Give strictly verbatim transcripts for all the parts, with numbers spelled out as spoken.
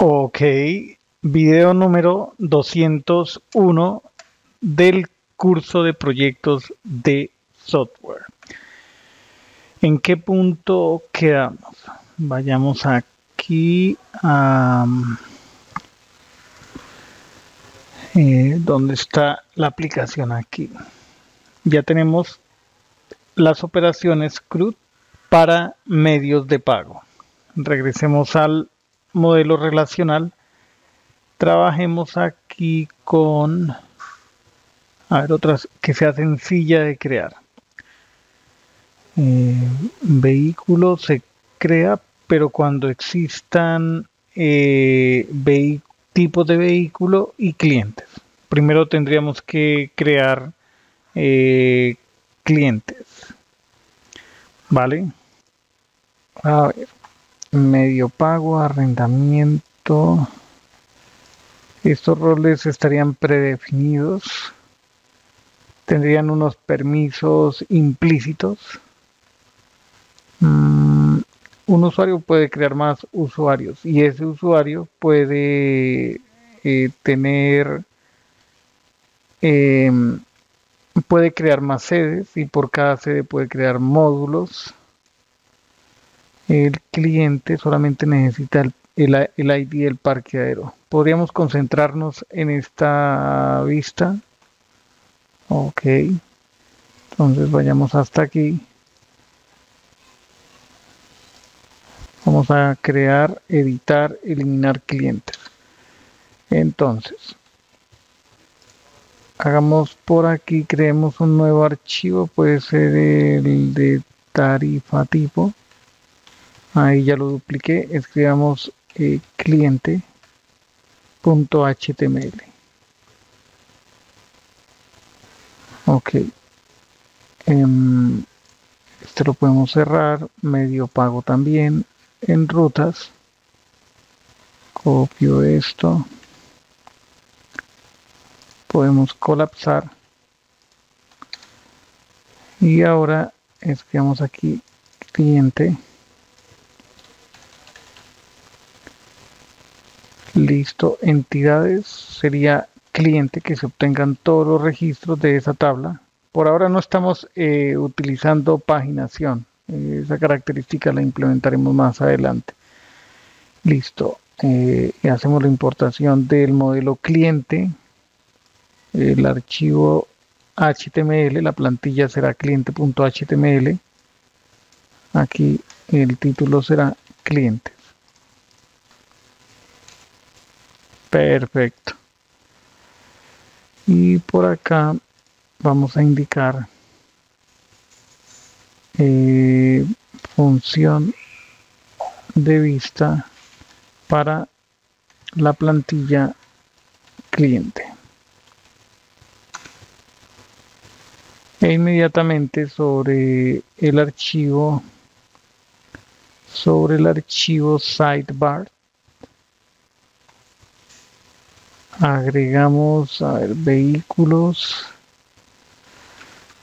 Ok, video número doscientos uno del curso de proyectos de software. ¿En qué punto quedamos? Vayamos aquí a eh, donde está la aplicación aquí. Ya tenemos las operaciones C R U D para medios de pago. Regresemos al modelo relacional, trabajemos aquí con, a ver, otras que sea sencilla de crear. Eh, vehículo se crea, pero cuando existan eh, tipos de vehículo y clientes. Primero tendríamos que crear eh, clientes, ¿vale? A ver. Medio pago, arrendamiento. Estos roles estarían predefinidos. Tendrían unos permisos implícitos. Um, un usuario puede crear más usuarios y ese usuario puede eh, tener, eh, puede crear más sedes y por cada sede puede crear módulos. El cliente solamente necesita el, el, el I D del parqueadero. Podríamos concentrarnos en esta vista. Ok. Entonces vayamos hasta aquí. Vamos a crear, editar, eliminar clientes. Entonces, hagamos por aquí, creemos un nuevo archivo. Puede ser el de tarifa tipo. Ahí ya lo dupliqué, escribamos eh, cliente punto H T M L. Ok. Um, este lo podemos cerrar, medio pago también, en rutas. Copio esto. Podemos colapsar. Y ahora escribamos aquí cliente. Listo, entidades sería cliente, que se obtengan todos los registros de esa tabla. Por ahora no estamos eh, utilizando paginación, eh, esa característica la implementaremos más adelante. Listo, eh, hacemos la importación del modelo cliente, el archivo H T M L, la plantilla será cliente punto H T M L, aquí el título será cliente. Perfecto. Y por acá vamos a indicar eh, función de vista para la plantilla cliente. E inmediatamente sobre el archivo, sobre el archivo sidebar, agregamos, a ver, vehículos.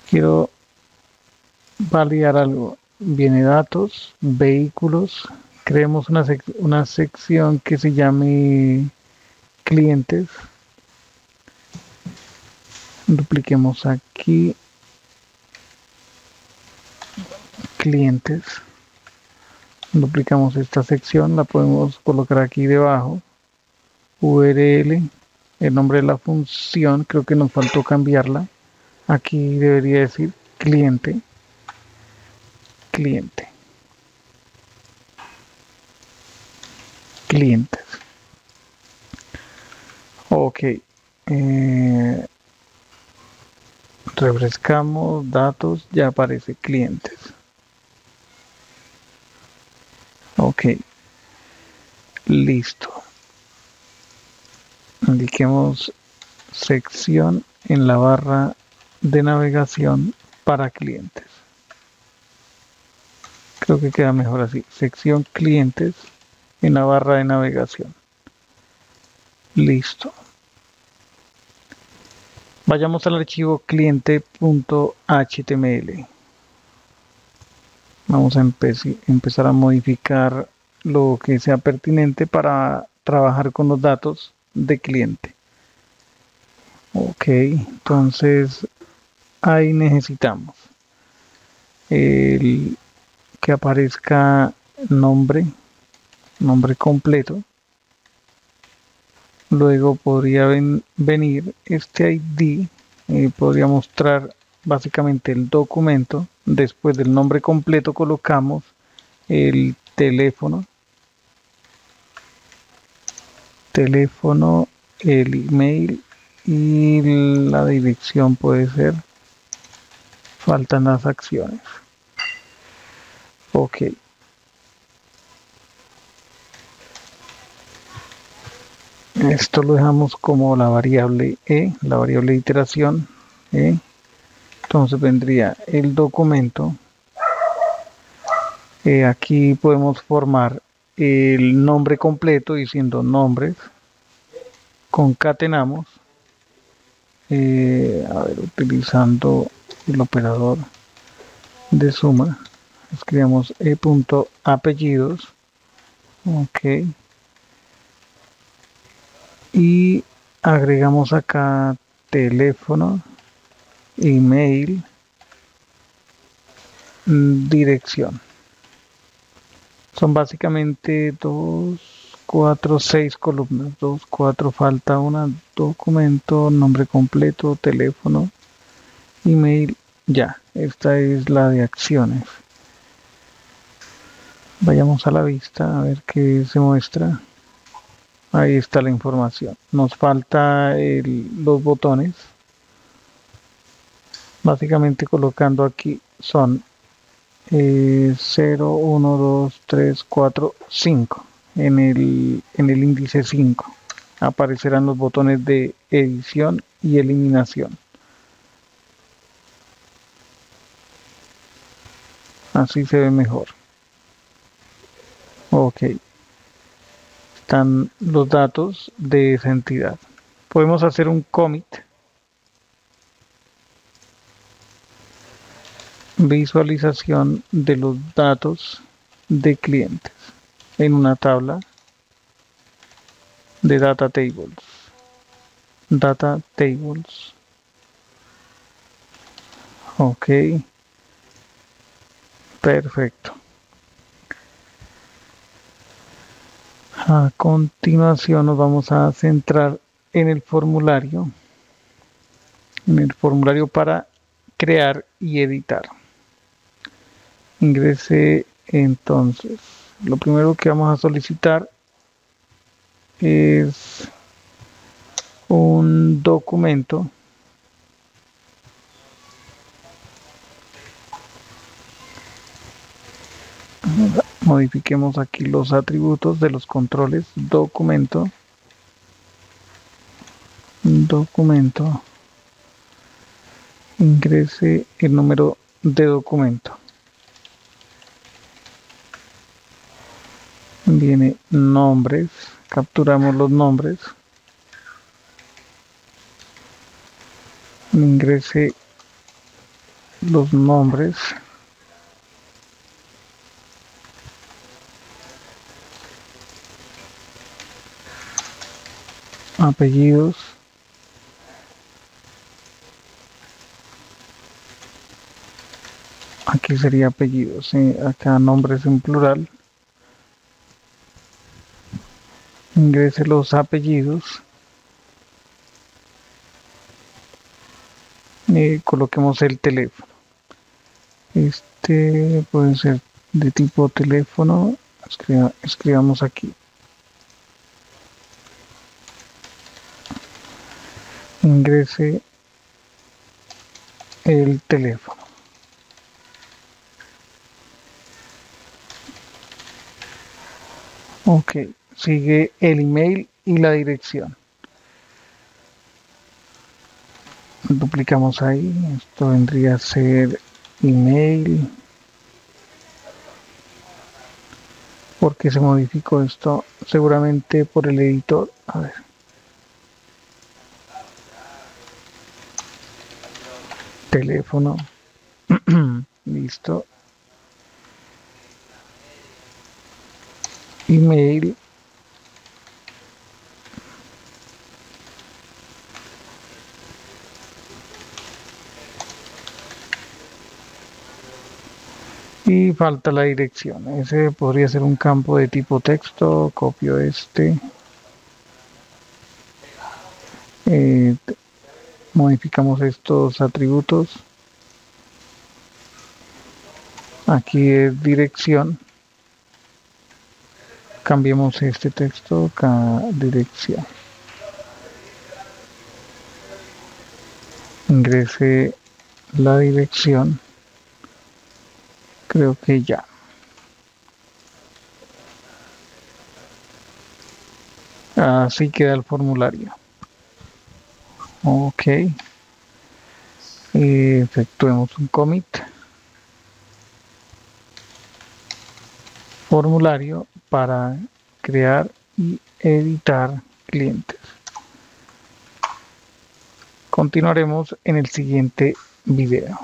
Quiero validar algo. Viene datos, vehículos. Creemos una, sec una sección que se llame clientes. Dupliquemos aquí. Clientes. Duplicamos esta sección. La podemos colocar aquí debajo. U R L. El nombre de la función, creo que nos faltó cambiarla. Aquí debería decir cliente. Cliente. Clientes. Ok. Eh, refrescamos datos. Ya aparece clientes. Ok. Listo. Indiquemos sección en la barra de navegación para clientes. Creo que queda mejor así. Sección clientes en la barra de navegación. Listo. Vayamos al archivo cliente punto H T M L. Vamos a empe- empezar a modificar lo que sea pertinente para trabajar con los datos de cliente. Ok, entonces ahí necesitamos el que aparezca nombre, nombre completo. Luego podría ven, venir este I D, eh, podría mostrar básicamente el documento. Después del nombre completo colocamos el teléfono, teléfono, el email y la dirección puede ser. Faltan las acciones. Ok. Esto lo dejamos como la variable E, la variable de iteración E. Entonces vendría el documento. Eh, aquí podemos formar el nombre completo diciendo nombres. Concatenamos. Eh, a ver, utilizando el operador de suma, escribimos e.apellidos, ok, y agregamos acá teléfono, email, dirección. Son básicamente dos, cuatro, seis columnas, dos, cuatro, falta una, documento, nombre completo, teléfono, email, ya, esta es la de acciones. Vayamos a la vista a ver qué se muestra. Ahí está la información. Nos falta el, los botones. Básicamente colocando aquí son eh, cero, uno, dos, tres, cuatro, cinco. En el, en el índice cinco aparecerán los botones de edición y eliminación. Así se ve mejor. Ok. Están los datos de esa entidad. Podemos hacer un commit. Visualización de los datos de clientes en una tabla de data tables. Data tables. Ok. Perfecto. A continuación nos vamos a centrar en el formulario, en el formulario para crear y editar. Ingrese entonces. Lo primero que vamos a solicitar es un documento. Modifiquemos aquí los atributos de los controles. Documento. Documento. Ingrese el número de documento. Viene nombres. Capturamos los nombres. Ingrese los nombres. Apellidos, aquí sería apellidos, ¿sí? Acá nombres en plural. Ingrese los apellidos, eh, coloquemos el teléfono. Este puede ser de tipo teléfono. Escriba, escribamos aquí. Ingrese el teléfono. Ok, sigue el email y la dirección. Duplicamos ahí. Esto vendría a ser email. ¿Por qué se modificó esto? Seguramente por el editor. A ver. Teléfono. Listo. Email. y falta la dirección. Ese podría ser un campo de tipo texto. Copio este. Eh, modificamos estos atributos. Aquí es dirección. Cambiemos este texto a dirección. Ingrese la dirección. Creo que ya. Así queda el formulario. Ok. Efectuemos un commit. Formulario para crear y editar clientes. Continuaremos en el siguiente video.